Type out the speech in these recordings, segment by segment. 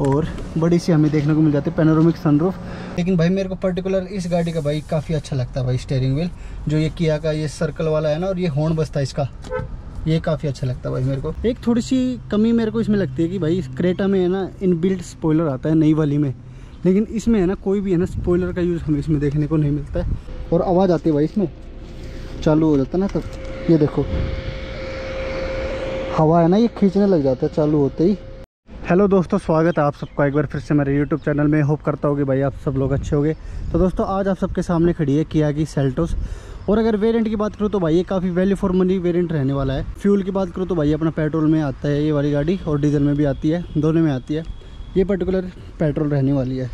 और बड़ी सी हमें देखने को मिल जाती है पैनोरामिक सनरूफ। लेकिन भाई मेरे को पर्टिकुलर इस गाड़ी का भाई काफ़ी अच्छा लगता है भाई स्टेयरिंग व्हील, जो ये किया का ये सर्कल वाला है ना, और ये हॉर्न बजता है इसका, ये काफ़ी अच्छा लगता है भाई मेरे को। एक थोड़ी सी कमी मेरे को इसमें लगती है कि भाई क्रेटा में है ना इनबिल्ट स्पॉइलर आता है नई वाली में, लेकिन इसमें है ना कोई भी है ना स्पॉइलर का यूज़ हमें इसमें देखने को नहीं मिलता है। और आवाज़ आती है भाई इसमें, चालू हो जाता है ना तब, ये देखो हवा है ना ये खींचने लग जाता है चालू होते ही। हेलो दोस्तों, स्वागत है आप सबका एक बार फिर से मेरे यूट्यूब चैनल में। होप करता होगी भाई आप सब लोग अच्छे होंगे। तो दोस्तों आज आप सबके सामने खड़ी है किया की सेल्टोस, और अगर वेरिएंट की बात करूँ तो भाई ये काफ़ी वैल्यू फॉर मनी वेरिएंट रहने वाला है। फ्यूल की बात करूँ तो भाई अपना पेट्रोल में आता है ये वाली गाड़ी, और डीजल में भी आती है, दोनों में आती है। ये पर्टिकुलर पेट्रोल रहने वाली है।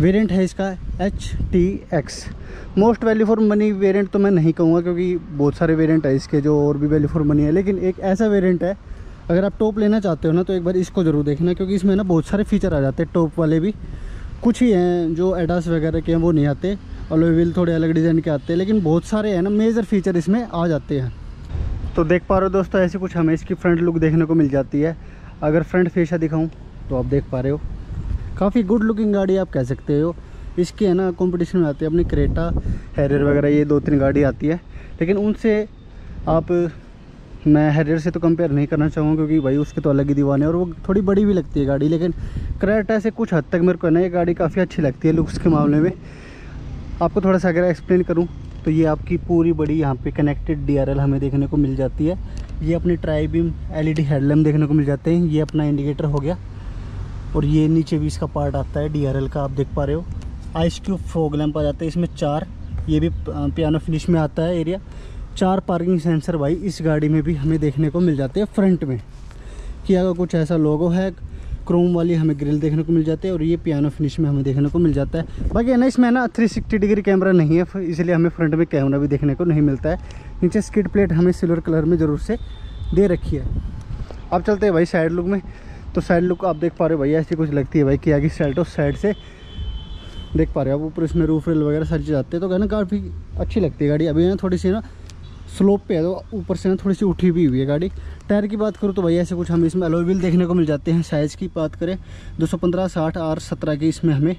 वेरिएंट है इसका HTX। Most value for money variant तो मैं नहीं कहूँगा, क्योंकि बहुत सारे वेरिएंट है इसके जो और भी वैल्यू फॉर मनी है, लेकिन एक ऐसा वेरिएंट है अगर आप टॉप लेना चाहते हो ना तो एक बार इसको ज़रूर देखना, क्योंकि इसमें ना बहुत सारे फीचर आ जाते हैं। टॉप वाले भी कुछ ही हैं जो एडास वगैरह के हैं वो नहीं आते, अलॉय व्हील थोड़े अलग डिज़ाइन के आते हैं, लेकिन बहुत सारे हैं ना मेजर फीचर इसमें आ जाते हैं। तो देख पा रहे हो दोस्तों, ऐसी कुछ हमें इसकी फ्रंट लुक देखने को मिल जाती है। अगर फ्रंट शीशा दिखाऊँ तो आप देख पा रहे हो काफ़ी गुड लुकिंग गाड़ी आप कह सकते हो। इसके है ना कंपटीशन में आती है अपनी क्रेटा, हैरियर वगैरह, ये 2-3 गाड़ी आती है, लेकिन उनसे आप मैं हैरियर से तो कंपेयर नहीं करना चाहूँगा, क्योंकि भाई उसके तो अलग ही दीवाने हैं और वो थोड़ी बड़ी भी लगती है गाड़ी। लेकिन क्रेटा से कुछ हद तक मेरे को ना ये गाड़ी काफ़ी अच्छी लगती है लुक्स के मामले में। आपको थोड़ा सा अगर एक्सप्लेन करूँ तो ये आपकी पूरी बड़ी यहाँ पर कनेक्टेड DRL हमें देखने को मिल जाती है। ये अपनी ट्राई बीम LED हेडलैम्प देखने को मिल जाते हैं। ये अपना इंडिकेटर हो गया, और ये नीचे भी इसका पार्ट आता है DRL का, आप देख पा रहे हो। आइस क्यूब फॉग लैंप आ जाते हैं इसमें 4, ये भी पियानो फिनिश में आता है एरिया। 4 पार्किंग सेंसर भाई इस गाड़ी में भी हमें देखने को मिल जाते हैं। फ्रंट में किया का कुछ ऐसा लोगो है, क्रोम वाली हमें ग्रिल देखने को मिल जाती है, और ये पियानो फिनिश में हमें देखने को मिल जाता है। बाकी है ना इसमें ना 360 डिग्री कैमरा नहीं है, इसलिए हमें फ्रंट में कैमरा भी देखने को नहीं मिलता है। नीचे स्किड प्लेट हमें सिल्वर कलर में ज़रूर से दे रखी है। अब चलते हैं भाई साइड लुक में। तो साइड लुक आप देख पा रहे हो भाई ऐसी कुछ लगती है भाई किया की सेल्टोस साइड से, देख पा रहे हो आप। ऊपर इसमें रूफ रेल वगैरह सारी चीज़ आती है, तो कहना काफ़ी अच्छी लगती है गाड़ी। अभी ना थोड़ी सी ना स्लोप पे है, तो ऊपर से ना थोड़ी सी उठी भी हुई है गाड़ी। टायर की बात करूँ तो भाई ऐसे कुछ हमें इसमें अलॉय व्हील देखने को मिल जाते हैं। साइज़ की बात करें 215/60R17 के इसमें हमें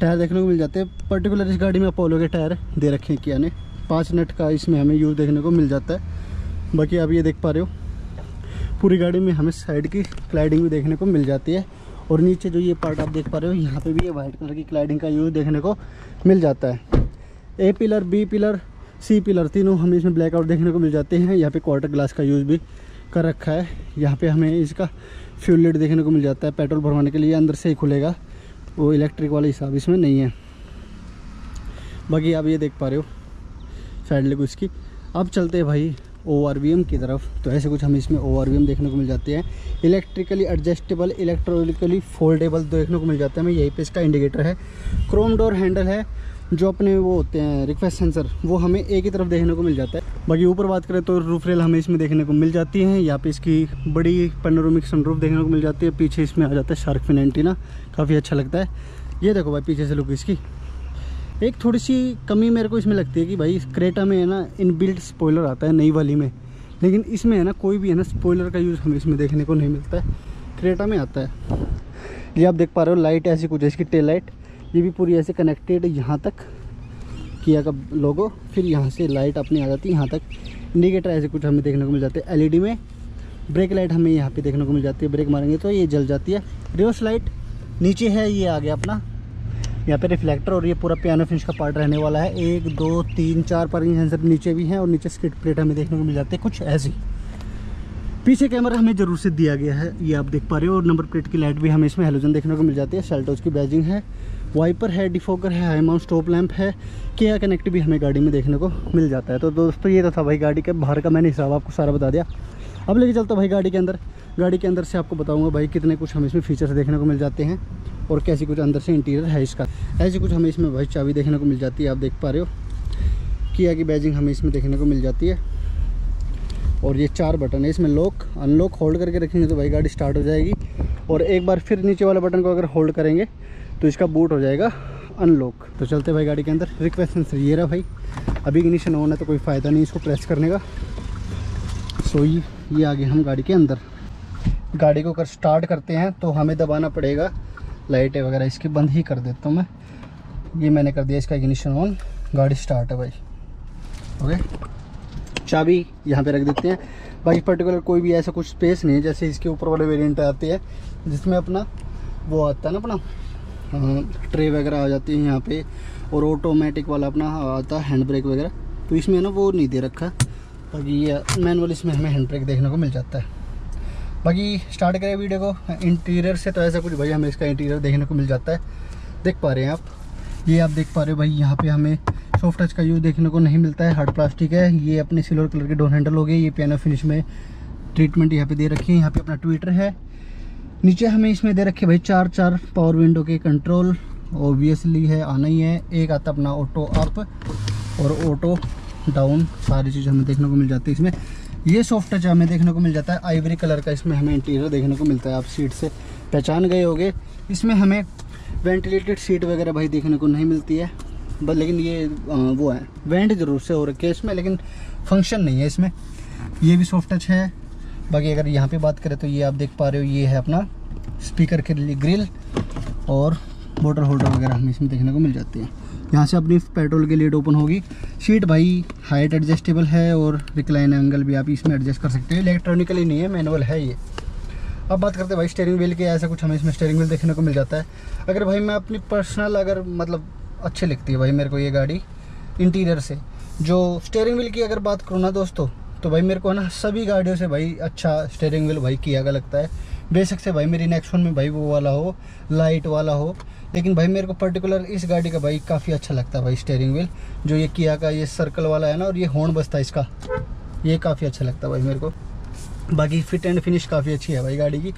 टायर देखने को मिल जाते हैं। पर्टिकुलर इस गाड़ी में अपोलो के टायर दे रखे हैं किया ने। 5 नट का इसमें हमें यूज़ देखने को मिल जाता है। बाकी आप ये देख पा रहे हो पूरी गाड़ी में हमें साइड की क्लाइडिंग भी देखने को मिल जाती है, और नीचे जो ये पार्ट आप देख पा रहे हो यहाँ पे भी ये वाइट कलर की क्लाइडिंग का यूज़ देखने को मिल जाता है। A pillar, B pillar, C pillar तीनों हमें इसमें ब्लैकआउट देखने को मिल जाते हैं। यहाँ पे क्वार्टर ग्लास का यूज़ भी कर रखा है। यहाँ पे हमें इसका फ्यूल लिड देखने को मिल जाता है, पेट्रोल भरवाने के लिए अंदर से ही खुलेगा, वो इलेक्ट्रिक वाला हिसाब इसमें नहीं है। बाकी आप ये देख पा रहे हो साइड लुक इसकी। अब चलते हैं भाई ORVM की तरफ। तो ऐसे कुछ हमें इसमें ORVM देखने को मिल जाते हैं। इलेक्ट्रिकली एडजस्टेबल, इलेक्ट्रॉनिकली फोल्डेबल देखने को मिल जाता है हमें। यहीं पे इसका इंडिकेटर है, क्रोम डोर हैंडल है, जो अपने वो होते हैं रिक्वेस्ट सेंसर वो हमें एक ही तरफ देखने को मिल जाता है। बाकी ऊपर बात करें तो रूफ रेल हमें इसमें देखने को मिल जाती है। यहाँ पर इसकी बड़ी पैनोरामिक सनरूफ देखने को मिल जाती है। पीछे इसमें आ जाता है शार्क फिन एंटीना, काफ़ी अच्छा लगता है। ये देखो भाई पीछे से लुक इसकी। एक थोड़ी सी कमी मेरे को इसमें लगती है कि भाई क्रेटा में है ना इनबिल्ट स्पॉइलर आता है नई वाली में, लेकिन इसमें है ना कोई भी है ना स्पॉइलर का यूज़ हमें इसमें देखने को नहीं मिलता है, क्रेटा में आता है। ये आप देख पा रहे हो लाइट ऐसी कुछ है इसकी, टेल लाइट ये भी पूरी ऐसे कनेक्टेड यहाँ तक किया का लोगो, फिर यहाँ से लाइट अपनी आ जाती है यहाँ तक। इंडिकेटर ऐसे कुछ हमें देखने को मिल जाते हैं LED में। ब्रेक लाइट हमें यहाँ पर देखने को मिल जाती है, ब्रेक मारेंगे तो ये जल जाती है। रिवर्स लाइट नीचे है, ये आ गया अपना यहाँ पे रिफ्लेक्टर, और ये पूरा पियानो फिनिश का पार्ट रहने वाला है। 1, 2, 3, 4 पार्किंग सेंसर नीचे भी हैं, और नीचे स्किड प्लेट हमें देखने को मिल जाते हैं कुछ ऐसी। पीछे कैमरा हमें ज़रूर से दिया गया है, ये आप देख पा रहे हो, और नंबर प्लेट की लाइट भी हमें इसमें हेलोजन देखने को मिल जाती है। सेल्टोस की बैजिंग है, वाइपर है, डिफोकर है, हाई माउंट स्टॉप लैंप है। किया कनेक्ट भी हमें गाड़ी में देखने को मिल जाता है। तो दोस्तों ये तो था भाई गाड़ी के बाहर का मैंने हिसाब आपको सारा बता दिया। अब लेके चलता भाई गाड़ी के अंदर। गाड़ी के अंदर से आपको बताऊंगा भाई कितने कुछ हमें इसमें फीचर्स देखने को मिल जाते हैं, और कैसी कुछ अंदर से इंटीरियर है इसका। ऐसी कुछ हमें इसमें भाई चाबी देखने को मिल जाती है, आप देख पा रहे हो। किया की बैजिंग हमें इसमें देखने को मिल जाती है, और ये 4 बटन है इसमें, लॉक अनलॉक। होल्ड करके रखेंगे तो भाई गाड़ी स्टार्ट हो जाएगी, और एक बार फिर नीचे वाले बटन को अगर होल्ड करेंगे तो इसका बूट हो जाएगा अनलॉक। तो चलते भाई गाड़ी के अंदर। रिक्वेस्ट सेंसर ये रहा भाई, अभी इग्निशन ऑन है तो कोई फ़ायदा नहीं इसको प्रेस करने का। सो ये आ गए हम गाड़ी के अंदर। गाड़ी को स्टार्ट करते हैं तो हमें दबाना पड़ेगा लाइटें वगैरह। इसकी बंद ही कर देता हूँ मैं, ये मैंने कर दिया इसका इग्निशन ऑन, गाड़ी स्टार्ट है भाई। ओके, चाबी यहाँ पे रख देते हैं भाई। पर्टिकुलर कोई भी ऐसा कुछ स्पेस नहीं है जैसे इसके ऊपर वाले वेरिएंट आते हैं जिसमें अपना वो आता है ना, अपना ट्रे वगैरह आ जाती है यहाँ पे, और ऑटोमेटिक वाला अपना आता है हैंड ब्रेक वगैरह, तो इसमें ना वो नहीं दे रखा। बाकी ये मैनुअल इसमें हमें हैंड ब्रेक देखने को मिल जाता है। बाकी स्टार्ट करें वीडियो को इंटीरियर से, तो ऐसा कुछ भाई हमें इसका इंटीरियर देखने को मिल जाता है। देख पा रहे हैं आप, ये आप देख पा रहे हो भाई, यहाँ पे हमें सॉफ्ट टच का यूज़ देखने को नहीं मिलता है, हार्ड प्लास्टिक है। ये अपने सिल्वर कलर के डोर हैंडल हो गए, ये पियानो फिनिश में ट्रीटमेंट यहाँ पे दे रखी है। यहाँ पे अपना ट्विटर है, नीचे हमें इसमें दे रखे भाई चार पावर विंडो के कंट्रोल, ओबियसली है, आना ही है। एक आता अपना ऑटो अप और ऑटो डाउन, सारी चीज़ हमें देखने को मिल जाती है इसमें। ये सॉफ्ट टच हमें देखने को मिल जाता है, आइवरी कलर का इसमें हमें इंटीरियर देखने को मिलता है, आप सीट से पहचान गए होगे। इसमें हमें वेंटिलेटेड सीट वगैरह भाई देखने को नहीं मिलती है, बस लेकिन ये वो है, वेंट जरूर से हो रखे है इसमें, लेकिन फंक्शन नहीं है इसमें। ये भी सॉफ्ट टच है। बाकी अगर यहाँ पे बात करें तो ये आप देख पा रहे हो, ये है अपना स्पीकर के लिए ग्रिल, और बोतल होल्डर वगैरह हमें इसमें देखने को मिल जाती है। यहाँ से अपनी पेट्रोल के लिए ओपन होगी। सीट भाई हाइट एडजस्टेबल है, और रिक्लाइन एंगल भी आप इसमें एडजस्ट कर सकते हो, इलेक्ट्रॉनिकली नहीं है, मैनुअल है ये। अब बात करते हैं भाई स्टीयरिंग व्हील के, ऐसा कुछ हमें इसमें स्टीयरिंग व्हील देखने को मिल जाता है। अगर भाई मैं अपनी पर्सनल, अगर मतलब अच्छी लगती है भाई मेरे को ये गाड़ी इंटीरियर से। जो स्टीयरिंग व्हील की अगर बात करूँ ना दोस्तों, तो भाई मेरे को ना सभी गाड़ियों से भाई अच्छा स्टीयरिंग व्हील भाई किया का लगता है। बेशक से भाई मेरी नेक्सॉन में भाई वो वाला हो, लाइट वाला हो, लेकिन भाई मेरे को पर्टिकुलर इस गाड़ी का भाई काफ़ी अच्छा लगता है भाई स्टीयरिंग व्हील। जो ये किया का ये सर्कल वाला है ना, और ये हॉर्न बजता है इसका, ये काफ़ी अच्छा लगता है भाई मेरे को। बाकी फिट एंड फिनिश काफ़ी अच्छी है भाई गाड़ी की।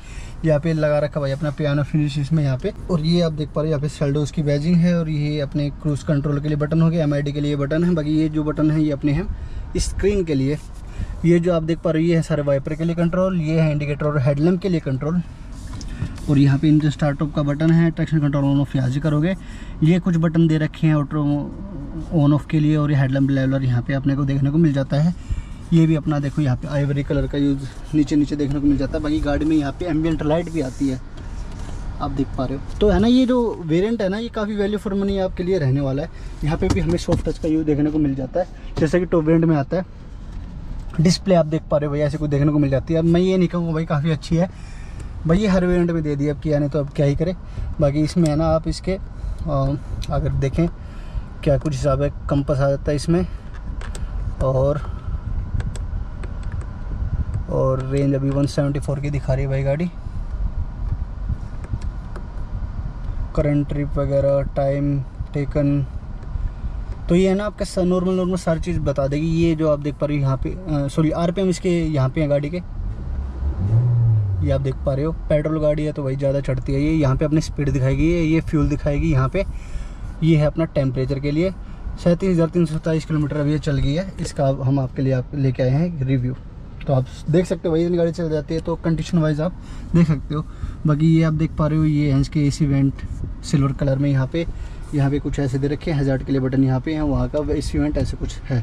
यहाँ पे लगा रखा भाई अपना पियानो फिनिश इसमें यहाँ पे, और ये आप देख पा रहे हो यहाँ पे सेल्डोस की बैजिंग है, और ये अपने क्रूज कंट्रोल के लिए बटन हो गया, MID के लिए बटन है। बाकी ये जो बटन है ये अपने हैं स्क्रीन के लिए। ये जो आप देख पा रहे हो ये है सारे वाइपर के लिए कंट्रोल, ये है इंडिकेटर और हेडलैम्प के लिए कंट्रोल, और यहाँ पे इनके स्टार्ट ऑफ का बटन है, ट्रैक्शन कंट्रोल ऑन ऑफ यहाँ करोगे। ये कुछ बटन दे रखे हैं ऑटो ऑन ऑफ के लिए, और ये हेडलैम्प लेवलर यहाँ पे अपने को देखने को मिल जाता है। ये भी अपना देखो यहाँ पे आइवरी कलर का यूज नीचे देखने को मिल जाता है। बाकी गाड़ी में यहाँ पे एम्बियंट लाइट भी आती है, आप देख पा रहे हो। तो है ना, ये जो वेरिएंट है ना, ये काफ़ी वैल्यू फॉर मनी आपके लिए रहने वाला है। यहाँ पे भी हमें सॉफ्ट टच का यूज देखने को मिल जाता है, जैसे कि टॉप वेरिएंट में आता है। डिस्प्ले आप देख पा रहे हो भाई, ऐसे कुछ देखने को मिल जाती है। अब मैं ये नहीं कहूँगा भाई काफ़ी अच्छी है भाई, ये हर वेरिएंट में दे दी अब किया ने, तो अब क्या ही करें। बाकी इसमें है ना, आप इसके अगर देखें क्या कुछ हिसाब है, कंपास आ जाता है इसमें, और रेंज अभी 174 की दिखा रही है भाई गाड़ी। करंट ट्रिप वगैरह, टाइम टेकन, तो ये है ना आपका नॉर्मल सारी चीज़ बता देगी। ये जो आप देख पा रहे हो यहाँ पे, सॉरी RPM इसके यहाँ पे है गाड़ी के, ये आप देख पा रहे हो। पेट्रोल गाड़ी है तो भाई ज़्यादा चढ़ती है ये। यहाँ पे अपनी स्पीड दिखाएगी, ये फ्यूल दिखाएगी यहाँ पे। ये है अपना टेम्परेचर के लिए, 37,327 किलोमीटर अभी ये चल गई है। इसका हम आपके लिए लेके आए हैं रिव्यू, तो आप देख सकते हो भाई इतनी गाड़ी चल जाती है, तो कंडीशन वाइज आप देख सकते हो। बाकी ये आप देख पा रहे हो, ये है इसके AC वेंट सिल्वर कलर में। यहाँ पे कुछ ऐसे दे रखे हैं, हजार्ड के लिए बटन यहाँ पे है, वहाँ का AC वेंट ऐसे कुछ है।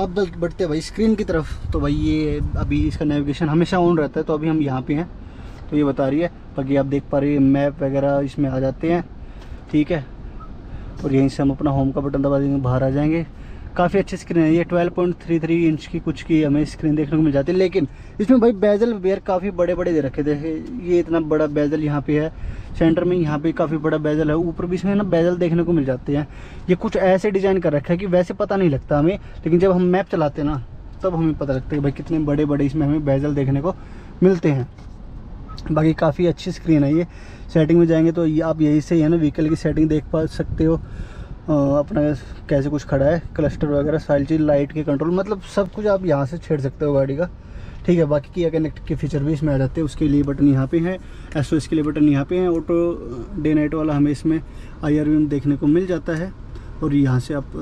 अब बढ़ते हैं भाई स्क्रीन की तरफ, तो भाई ये अभी इसका नेविगेशन हमेशा ऑन रहता है, तो अभी हम यहाँ पे हैं तो ये बता रही है। बाकी आप देख पा रहे हो मैप वगैरह इसमें आ जाते हैं, ठीक है। और यहीं से हम अपना होम का बटन दबा देंगे, बाहर आ जाएंगे। काफ़ी अच्छी स्क्रीन है ये, 12.33 इंच की कुछ की हमें स्क्रीन देखने को मिल जाती है। लेकिन इसमें भाई बेजल वेयर काफ़ी बड़े बड़े दे रखे थे, ये इतना बड़ा बेजल यहाँ पे है, सेंटर में यहाँ पे काफ़ी बड़ा बेजल है, ऊपर भी इसमें ना बेजल देखने को मिल जाते हैं। ये कुछ ऐसे डिज़ाइन कर रखा है कि वैसे पता नहीं लगता हमें, लेकिन जब हम मैप चलाते हैं ना तब हमें पता लगता है कि भाई कितने बड़े बड़े इसमें हमें बेजल देखने को मिलते हैं। बाकी काफ़ी अच्छी स्क्रीन है ये। सेटिंग में जाएंगे तो आप यही से है ना व्हीकल की सेटिंग देख पा सकते हो, अपना कैसे कुछ खड़ा है, क्लस्टर वगैरह सारी चीज़, लाइट के कंट्रोल, मतलब सब कुछ आप यहाँ से छेड़ सकते हो गाड़ी का, ठीक है। बाकी किया कनेक्ट के फीचर भी इसमें आ जाते हैं, उसके लिए बटन यहाँ पे हैं, SOS के लिए बटन यहाँ पे हैं, ऑटो डे नाइट वाला हमें इसमें IRVM देखने को मिल जाता है। और यहाँ से आप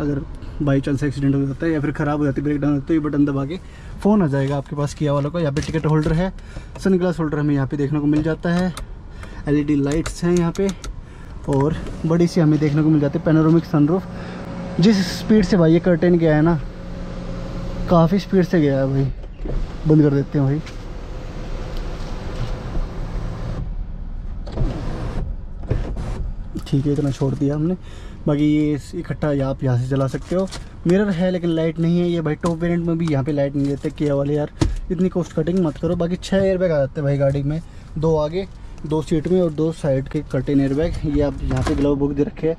अगर बाई चांस एक्सीडेंट हो जाता है या फिर ख़राब हो जाती है, ब्रेक डाउन होता है, ये बटन दबा के फ़ोन आ जाएगा आपके पास किया वालों का। यहाँ पर टिकट होल्डर है, सन ग्लास होल्डर हमें यहाँ पर देखने को मिल जाता है, LED लाइट्स हैं यहाँ पर, और बड़ी सी हमें देखने को मिल जाती है पैनोरामिक सनरूफ। जिस स्पीड से भाई ये कर्टेन गया है ना, काफ़ी स्पीड से गया है भाई, बंद कर देते हैं भाई। ठीक है, इतना छोड़ दिया हमने। बाकी ये इकट्ठा आप यहाँ से चला सकते हो। मिरर है लेकिन लाइट नहीं है। ये भाई टॉप वेरिएंट में भी यहाँ पे लाइट नहीं देते किया वाले यार, इतनी कॉस्ट कटिंग मत करो। बाकी 6 एयरबैग आ जाते हैं भाई गाड़ी में, 2 आगे 2 सीट में और 2 साइड के कर्टेन एयरबैग। ये आप यहाँ पे ग्लव बुक दे रखे हैं,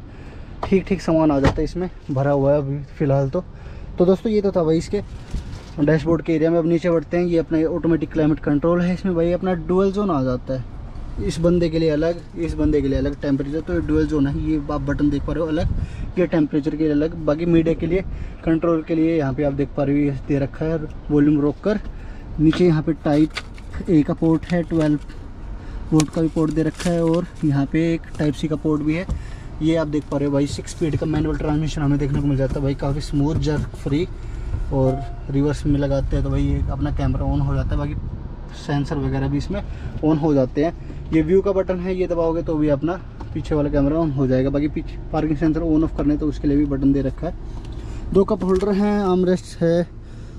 ठीक ठीक सामान आ जाता है इसमें भरा हुआ है अभी फ़िलहाल। तो दोस्तों ये तो था भाई इसके डैशबोर्ड के एरिया में। अब नीचे बढ़ते हैं। ये अपना ऑटोमेटिक क्लाइमेट कंट्रोल है। इसमें भाई अपना डुअल जोन आ जाता है, इस बंदे के लिए अलग, इस बंदे के लिए अलग टेम्परेचर। तो ये डुअल जोन है, ये आप बटन देख पा रहे हो अलग, ये टेम्परेचर के लिए अलग। बाकी मीडिया के लिए कंट्रोल के लिए यहाँ पे आप देख पा रहे हो ये दे रखा है वॉल्यूम रोककर। नीचे यहाँ पे टाइप ए का पोर्ट है, 12 वोल्ट का भी पोर्ट दे रखा है और यहाँ पे एक टाइप सी का पोर्ट भी है। ये आप देख पा रहे हो भाई 6 स्पीड का मैनुअल ट्रांसमिशन हमें देखने को मिल जाता है भाई, काफ़ी स्मूथ जर्क फ्री। और रिवर्स में लगाते हैं तो भाई ये अपना कैमरा ऑन हो जाता है, बाकी सेंसर वगैरह भी इसमें ऑन हो जाते हैं। ये व्यू का बटन है, ये दबाओगे तो भी अपना पीछे वाला कैमरा ऑन हो जाएगा। बाकी पीछे पार्किंग सेंसर ऑन ऑफ करने तो उसके लिए भी बटन दे रखा है। 2 कप होल्डर हैं, आर्मरेस्ट है।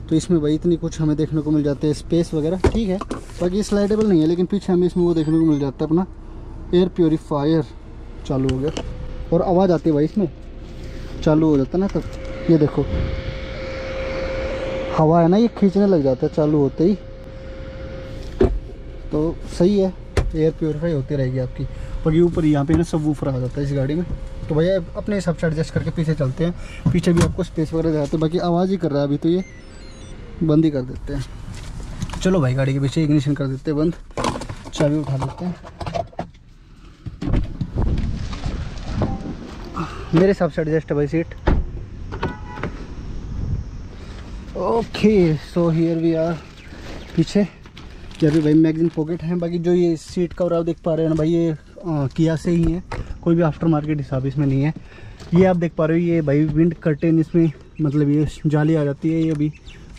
तो इसमें भाई इतनी कुछ हमें देखने को मिल जाती है स्पेस वगैरह, ठीक है। बाकी स्लाइडेबल नहीं है लेकिन पीछे हमें इसमें वो देखने को मिल जाता है अपना एयर प्योरीफायर चालू हो गया और आवाज़ आती है भाई इसमें, चालू हो जाता है ना तब। ये देखो हवा है ना, ये खींचने लग जाता है चालू होते ही, तो सही है, एयर प्योरीफाई होती रहेगी आपकी। और ये ऊपर यहाँ पे ना सब वूफर आ जाता है इस गाड़ी में। तो भैया अपने हिसाब से एडजस्ट करके पीछे चलते हैं, पीछे भी आपको स्पेस वगैरह जाता है। बाकी आवाज़ ही कर रहा है अभी, तो ये बंद ही कर देते हैं। चलो भाई गाड़ी के पीछे इग्निशन कर देते हैं बंद, चाबी उठा देते हैं। मेरे हिसाब से एडजस्ट है भाई seat. Okay so here we are. पीछे यहाँ पे भाई मैगजीन पॉकेट है। बाकी जो ये सीट कवर आप देख पा रहे हो ना भाई, ये किया से ही है, कोई भी आफ्टर मार्केट हिसाब इसमें नहीं है। ये आप देख पा रहे हो ये भाई विंड कर्टेन, इसमें मतलब ये जाली आ जाती है। ये अभी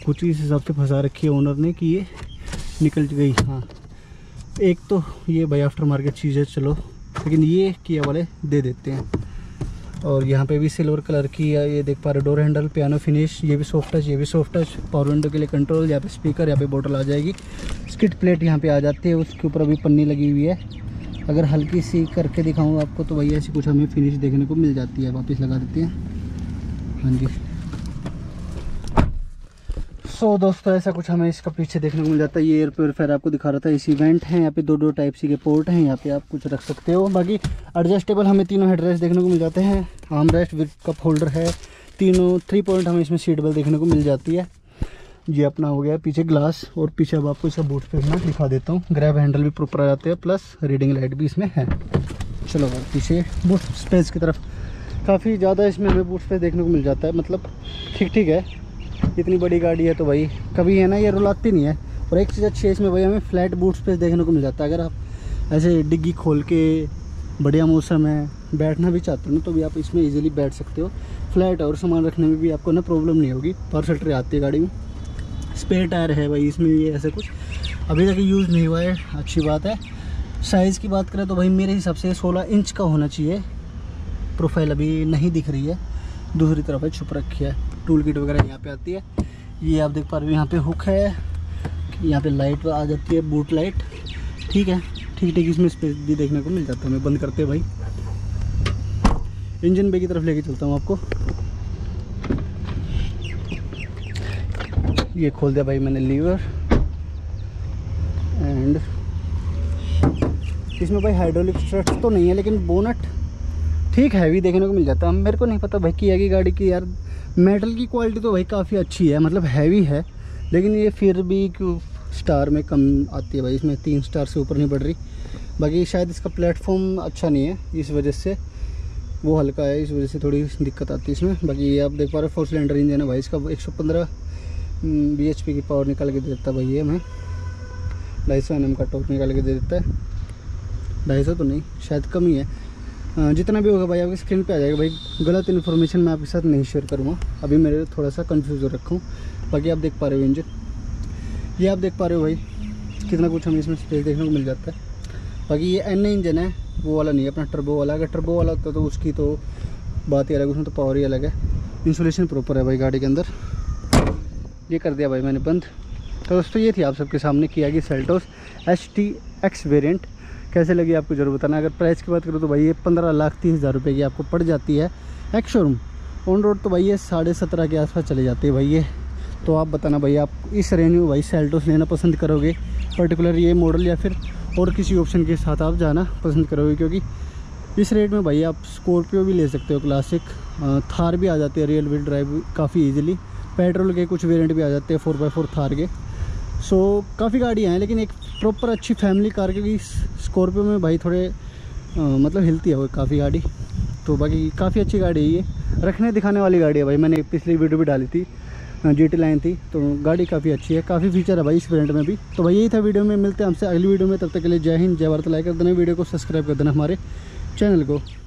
कुछ इस हिसाब से फंसा रखी है ओनर ने कि ये निकल गई। हाँ एक तो ये भाई आफ्टर मार्केट चीज़ है चलो, लेकिन ये किया वाले दे देते हैं। और यहाँ पर भी सिल्वर कलर की है, ये देख पा रहे हो डोर हैंडल पियानो फिनिश, ये भी सॉफ्ट टच, ये भी सॉफ्ट टच। पावर विंडो के लिए कंट्रोल, यहाँ पे स्पीकर, यहाँ पे बोतल आ जाएगी। स्किट प्लेट यहाँ पे आ जाती है, उसके ऊपर अभी पन्नी लगी हुई है। अगर हल्की सी करके दिखाऊँ आपको तो भैया ऐसी कुछ हमें फिनिश देखने को मिल जाती है। वापस लगा देते हैं। हाँ जी सो दोस्तों ऐसा कुछ हमें इसका पीछे देखने को मिल जाता है। ये एयर प्योरीफायर आपको दिखा रहा था, इसी इवेंट है। यहाँ पे 2 टाइप सी के पोर्ट हैं, यहाँ पे आप कुछ रख सकते हो। बाकी एडजस्टेबल हमें तीनों हेडरेस्ट देखने को मिल जाते हैं। आर्मरेस्ट विद कप होल्डर है, तीनों 3 पॉइंट हमें इसमें सीट बेल्ट देखने को मिल जाती है। ये अपना हो गया पीछे ग्लास। और पीछे अब आपको इसका बूट स्पेस मैं दिखा देता हूँ। ग्रैब हैंडल भी प्रॉपर आ जाते हैं, प्लस रीडिंग लाइट भी इसमें है। चलो पीछे बूट स्पेस की तरफ, काफ़ी ज़्यादा इसमें हमें बूट स्पेस देखने को मिल जाता है, मतलब ठीक ठीक है। इतनी बड़ी गाड़ी है तो भाई कभी है ना ये रुलाती नहीं है। और एक चीज़ अच्छी है इसमें भाई, हमें फ्लैट बूट स्पेस देखने को मिल जाता है। अगर आप ऐसे डिग्गी खोल के बढ़िया मौसम है बैठना भी चाहते हो ना तो भी आप इसमें इजीली बैठ सकते हो। फ्लैट और सामान रखने में भी आपको ना प्रॉब्लम नहीं होगी। पार्सल ट्रे आती है गाड़ी में। स्पेयर टायर है भाई इसमें, ये ऐसे कुछ अभी तक यूज़ नहीं हुआ है, अच्छी बात है। साइज़ की बात करें तो भाई मेरे हिसाब से 16 इंच का होना चाहिए। प्रोफाइल अभी नहीं दिख रही है, दूसरी तरफ है छुप रखी है। टूल किट वगैरह यहाँ पे आती है। ये आप देख पा रहे हो यहाँ पे हुक है, यहाँ पे लाइट आ जाती है बूट लाइट, ठीक है ठीक ठीक। इसमें स्पेस भी देखने को मिल जाता है। हमें बंद करते हैं भाई। इंजन बे की तरफ लेके चलता हूँ आपको। ये खोल दिया भाई मैंने लीवर। एंड इसमें भाई हाइड्रोलिक स्ट्रट तो नहीं है लेकिन बोनट ठीक हैवी देखने को मिल जाता है। मेरे को नहीं पता भाई किया की गाड़ी की यार मेटल की क्वालिटी तो भाई काफ़ी अच्छी है, मतलब हैवी है, लेकिन ये फिर भी स्टार में कम आती है भाई। इसमें 3 स्टार से ऊपर नहीं बढ़ रही। बाकी शायद इसका प्लेटफॉर्म अच्छा नहीं है, इस वजह से वो हल्का है, इस वजह से थोड़ी दिक्कत आती है इसमें। बाकी ये आप देख पा रहे हो 4 सिलेंडर इंजन है भाई इसका। 115 BHP की पावर निकाल के दे देता है भाई ये हमें। 250 NM का टॉप निकाल के दे देता है। 250 तो नहीं, शायद कम ही है। जितना भी होगा भाई आपकी स्क्रीन पे आ जाएगा भाई। गलत इन्फॉर्मेशन मैं आपके साथ नहीं शेयर करूँगा, अभी मेरे थोड़ा सा कंफ्यूज हो रखा हूँ। बाकी आप देख पा रहे हो इंजन, ये आप देख पा रहे हो भाई कितना कुछ हमें इसमें स्पेस देखने को मिल जाता है। बाकी ये NM इंजन है, वो वाला नहीं है अपना टर्बो वाला। अगर टर्बो वाला होता तो उसकी तो बात ही अलग, उसमें तो पावर ही अलग है। इंसुलेशन प्रॉपर है भाई गाड़ी के अंदर। ये कर दिया भाई मैंने बंद। तो दोस्तों ये थी आप सबके सामने किया कि सेल्टोस HTX वेरिएंट। कैसे लगी आपको जरूर बताना। अगर प्राइस की बात करूँ तो भाई ये 15,30,000 रुपये की आपको पड़ जाती है एक्स शोरूम। ऑन रोड तो भाई ये 17.5 के आसपास चली जाती है भाई ये। तो आप बताना भाई आप इस रेंज में भाई सेल्टोस लेना पसंद करोगे पर्टिकुलर ये मॉडल, या फिर और किसी ऑप्शन के साथ आप जाना पसंद करोगे, क्योंकि इस रेट में भाई आप स्कॉर्पियो भी ले सकते हो, क्लासिक थार भी आ जाती है रियल व्हील ड्राइव काफ़ी इजीली, पेट्रोल के कुछ वेरिएंट भी आ जाते हैं 4x4 थार के। सो काफ़ी गाड़ियाँ हैं, लेकिन एक प्रॉपर अच्छी फैमिली कार, क्योंकि स्कॉर्पियो में भाई थोड़े मतलब हिलती है वो काफ़ी गाड़ी। तो बाकी काफ़ी अच्छी गाड़ी है ये, रखने दिखाने वाली गाड़ी है भाई। मैंने पिछली वीडियो भी डाली थी, GT लाइन थी, तो गाड़ी काफ़ी अच्छी है, काफ़ी फीचर है भाई इस वेरिएंट में भी। तो भाई यही था वीडियो में, मिलते हैं हमसे अगली वीडियो में, तब तक के लिए जय हिंद जय भारत। लाइक कर देना, वीडियो को सब्सक्राइब कर देना हमारे चैनल को।